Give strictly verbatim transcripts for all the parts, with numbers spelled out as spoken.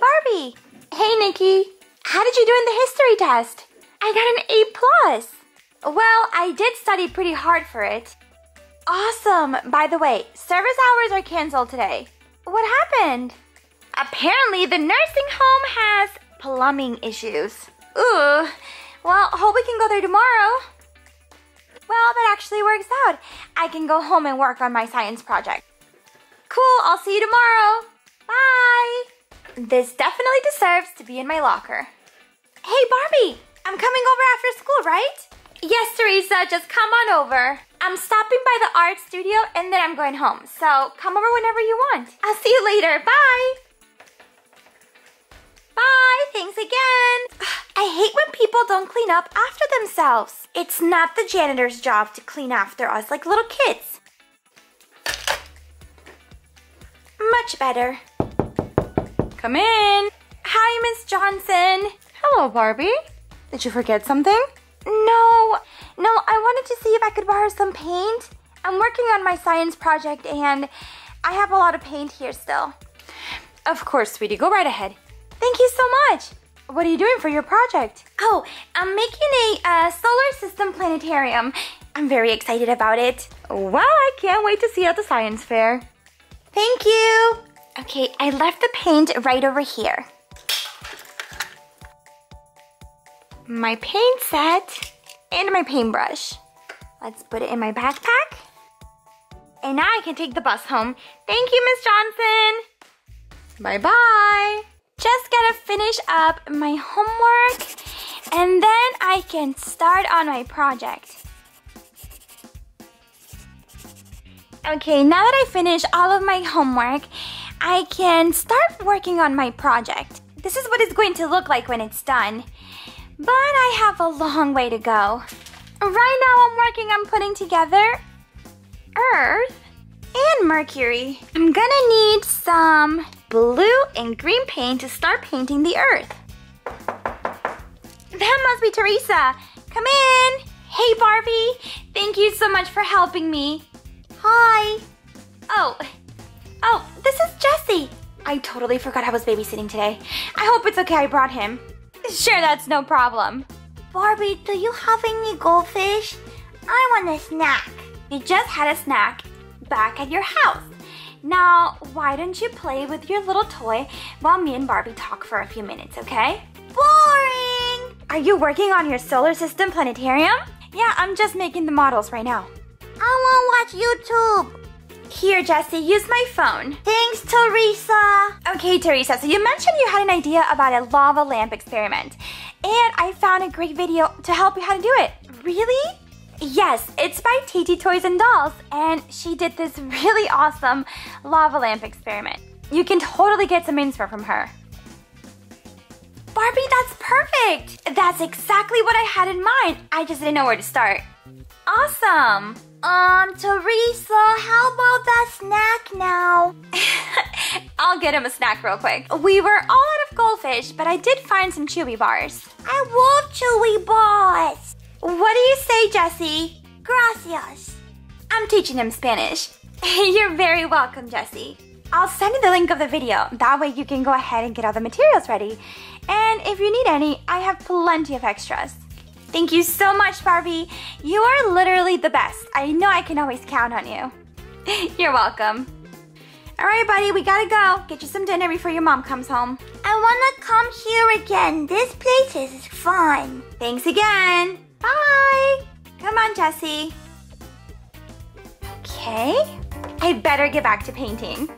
Barbie! Hey, Nikki! How did you do in the history test? I got an A plus! Well, I did study pretty hard for it. Awesome! By the way, service hours are canceled today. What happened? Apparently, the nursing home has plumbing issues. Ooh! Well, hope we can go there tomorrow. Well, that actually works out. I can go home and work on my science project. Cool, I'll see you tomorrow. Bye! This definitely deserves to be in my locker. Hey, Barbie! I'm coming over after school, right? Yes, Teresa, just come on over. I'm stopping by the art studio and then I'm going home, so come over whenever you want. I'll see you later. Bye! Bye! Thanks again! I hate when people don't clean up after themselves. It's not the janitor's job to clean after us like little kids. Much better. Come in. Hi, Miss Johnson. Hello, Barbie. Did you forget something? No. No, I wanted to see if I could borrow some paint. I'm working on my science project and I have a lot of paint here still. Of course, sweetie. Go right ahead. Thank you so much. What are you doing for your project? Oh, I'm making a uh, solar system planetarium. I'm very excited about it. Wow, I can't wait to see you at the science fair. Thank you. Okay, I left the paint right over here. My paint set and my paintbrush. Let's put it in my backpack. And now I can take the bus home. Thank you, Miss Johnson. Bye-bye. Just gotta finish up my homework and then I can start on my project. Okay, now that I finish all of my homework, I can start working on my project. This is what it's going to look like when it's done. But I have a long way to go. Right now I'm working on putting together Earth and Mercury. I'm gonna need some blue and green paint to start painting the Earth. That must be Teresa. Come in. Hey, Barbie. Thank you so much for helping me. Hi. Oh. Oh, this is Jesse. I totally forgot I was babysitting today. I hope it's okay I brought him. Sure, that's no problem. Barbie, do you have any goldfish? I want a snack. You just had a snack back at your house. Now, why don't you play with your little toy while me and Barbie talk for a few minutes, okay? Boring! Are you working on your solar system planetarium? Yeah, I'm just making the models right now. I want to watch YouTube. Here, Jesse, use my phone. Thanks, Teresa. Okay, Teresa, so you mentioned you had an idea about a lava lamp experiment. And I found a great video to help you how to do it. Really? Yes, it's by Titi Toys and Dolls, and she did this really awesome lava lamp experiment. You can totally get some inspo from her. Barbie, that's perfect! That's exactly what I had in mind. I just didn't know where to start. Awesome! Um, Teresa, how about that snack now? I'll get him a snack real quick. We were all out of goldfish, but I did find some Chewy bars. I love Chewy bars! What do you say, Jesse? Gracias. I'm teaching him Spanish. You're very welcome, Jesse. I'll send you the link of the video. That way you can go ahead and get all the materials ready. And if you need any, I have plenty of extras. Thank you so much, Barbie. You are literally the best. I know I can always count on you. You're welcome. All right, buddy, we gotta go. Get you some dinner before your mom comes home. I wanna come here again. This place is fun. Thanks again. Bye! Come on, Jesse. Okay, I better get back to painting.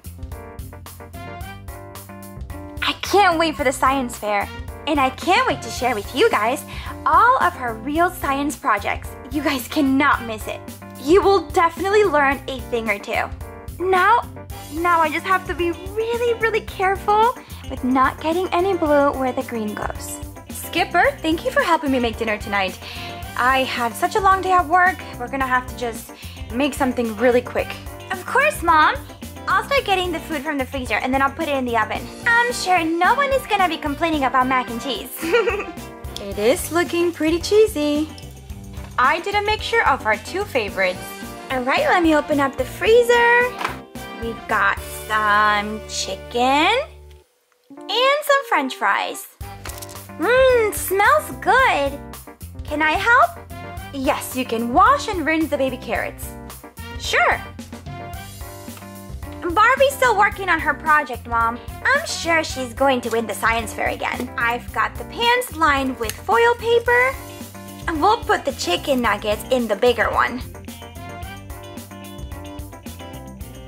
I can't wait for the science fair. And I can't wait to share with you guys all of her real science projects. You guys cannot miss it. You will definitely learn a thing or two. Now, now I just have to be really, really careful with not getting any blue where the green goes. Skipper, thank you for helping me make dinner tonight. I had such a long day at work. We're gonna have to just make something really quick. Of course, Mom. I'll start getting the food from the freezer and then I'll put it in the oven. I'm sure no one is gonna be complaining about mac and cheese. It is looking pretty cheesy. I did a mixture of our two favorites. All right, let me open up the freezer. We've got some chicken and some french fries. Mmm, smells good. Can I help? Yes, you can wash and rinse the baby carrots. Sure. Barbie's still working on her project, Mom. I'm sure she's going to win the science fair again. I've got the pans lined with foil paper. And we'll put the chicken nuggets in the bigger one.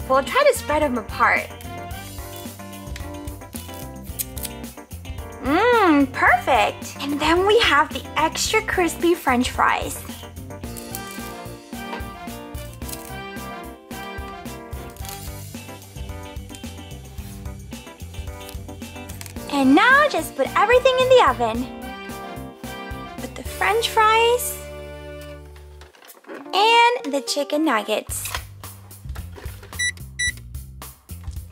We'll try to spread them apart. Mmm, perfect. And then we have the extra crispy french fries. And now just put everything in the oven. Put the french fries and the chicken nuggets.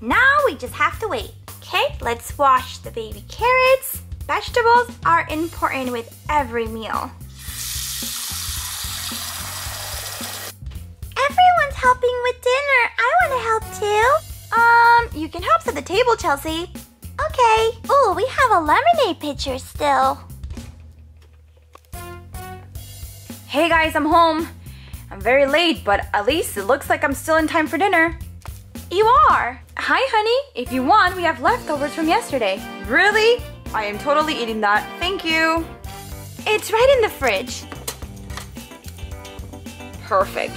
Now we just have to wait. Okay, let's wash the baby carrots. Vegetables are important with every meal. Everyone's helping with dinner. I want to help too. Um, you can help set the table, Chelsea. Okay. Ooh, we have a lemonade pitcher still. Hey guys, I'm home. I'm very late, but at least it looks like I'm still in time for dinner. You are. Hi, honey. If you want, we have leftovers from yesterday. Really? I am totally eating that. Thank you. It's right in the fridge. Perfect.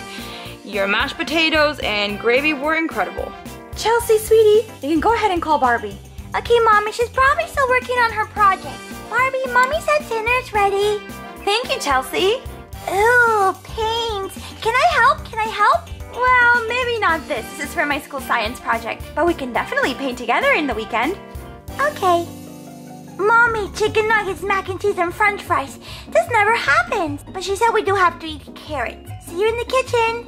Your mashed potatoes and gravy were incredible. Chelsea, sweetie, you can go ahead and call Barbie. Okay, Mommy, she's probably still working on her project. Barbie, Mommy said dinner's ready. Thank you, Chelsea. Ooh, paint. Can I help? Can I help? Well, maybe not this. This is for my school science project, but we can definitely paint together in the weekend. Okay. Mommy, chicken nuggets, mac and cheese, and french fries. This never happens. But she said we do have to eat carrots. See you in the kitchen.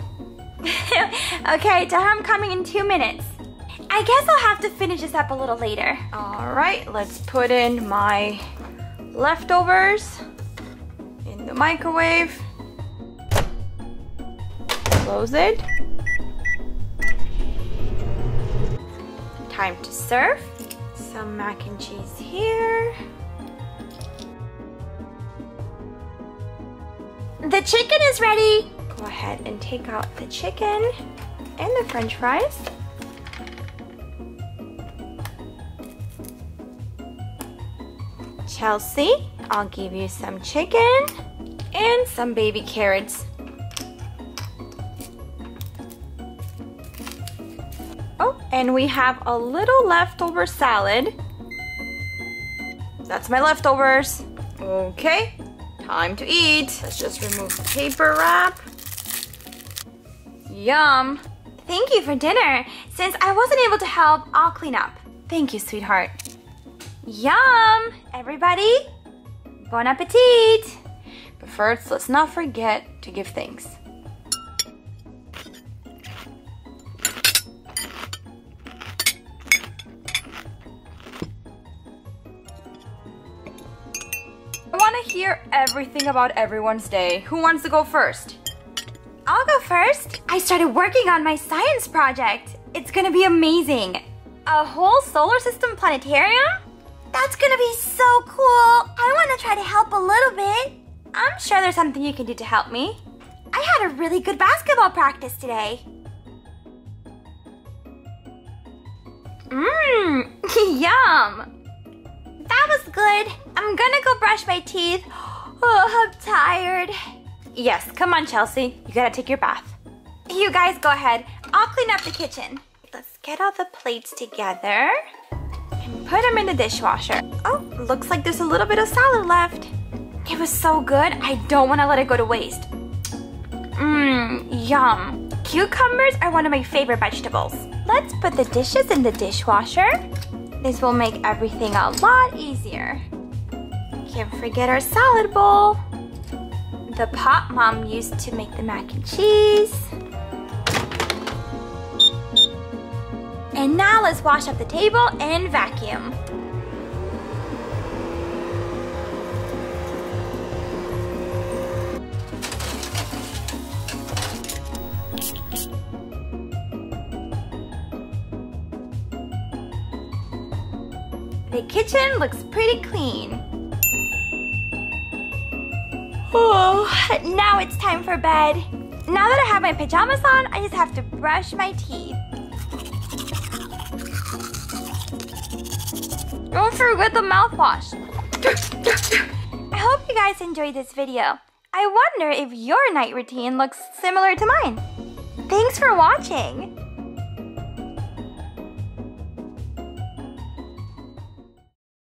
Okay, tell her I'm coming in two minutes. I guess I'll have to finish this up a little later. All right, let's put in my leftovers in the microwave. Close it. Time to serve. Some mac and cheese here. The chicken is ready. Go ahead and take out the chicken and the french fries. Chelsea, I'll give you some chicken and some baby carrots. Oh, and we have a little leftover salad. That's my leftovers. Okay, time to eat. Let's just remove the paper wrap. Yum. Thank you for dinner. Since I wasn't able to help, I'll clean up. Thank you, sweetheart. Yum! Everybody, bon appetit! But first, let's not forget to give thanks. I want to hear everything about everyone's day. Who wants to go first? I'll go first. I started working on my science project. It's gonna be amazing. A whole solar system planetarium? That's gonna be so cool! I wanna try to help a little bit. I'm sure there's something you can do to help me. I had a really good basketball practice today. Mmm, yum! That was good. I'm gonna go brush my teeth. Oh, I'm tired. Yes, come on, Chelsea. You gotta take your bath. You guys go ahead. I'll clean up the kitchen. Let's get all the plates together. Put them in the dishwasher. Oh, looks like there's a little bit of salad left. It was so good, I don't want to let it go to waste. Mmm, yum. Cucumbers are one of my favorite vegetables. Let's put the dishes in the dishwasher. This will make everything a lot easier. Can't forget our salad bowl. The pot Mom used to make the mac and cheese. And now let's wash up the table and vacuum. The kitchen looks pretty clean. Oh, now it's time for bed. Now that I have my pajamas on, I just have to brush my teeth. Don't forget the mouthwash. I hope you guys enjoyed this video. I wonder if your night routine looks similar to mine. Thanks for watching.